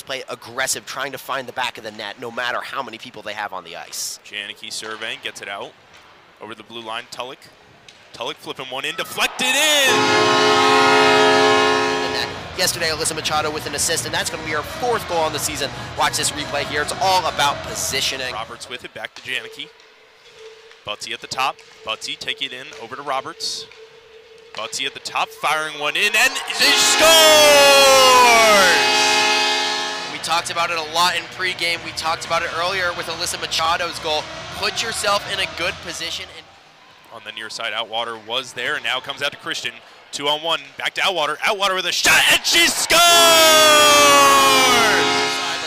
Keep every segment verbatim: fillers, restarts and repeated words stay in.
display aggressive, trying to find the back of the net no matter how many people they have on the ice. Janecke surveying, gets it out. Over the blue line, Tulloch. Tulloch flipping one in, deflected in! Yesterday, Alyssa Machado with an assist, and that's going to be her fourth goal on the season. Watch this replay here. It's all about positioning. Roberts with it, back to Janecke. Butze at the top. Butze take it in, over to Roberts. Butze at the top, firing one in, and she scores! We talked about it a lot in pregame. We talked about it earlier with Alyssa Machado's goal. Put yourself in a good position. And on the near side, Outwater was there, and now comes out to Christian. Two on one, back to Outwater. Outwater with a shot, and she scores!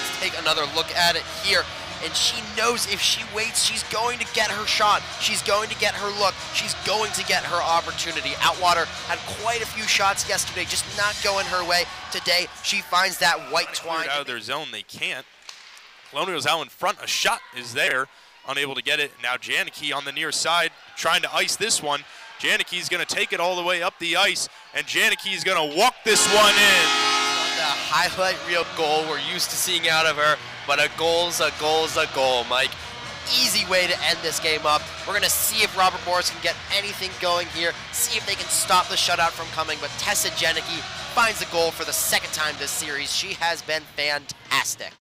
Let's take another look at it here. And she knows if she waits, she's going to get her shot. She's going to get her look. She's going to get her opportunity. Outwater had quite a few shots yesterday, just not going her way. Today, she finds that white twine. Out of their zone, they can't. Colonials out in front, a shot is there. Unable to get it. Now Janecke on the near side, trying to ice this one. Janecke's going to take it all the way up the ice, and Janecke's going to walk this one in. The highlight reel goal we're used to seeing out of her, but a goal's a goal's a goal, Mike. Easy way to end this game up. We're going to see if Robert Morris can get anything going here, see if they can stop the shutout from coming, but Tessa Janecke finds the goal for the second time this series. She has been fantastic.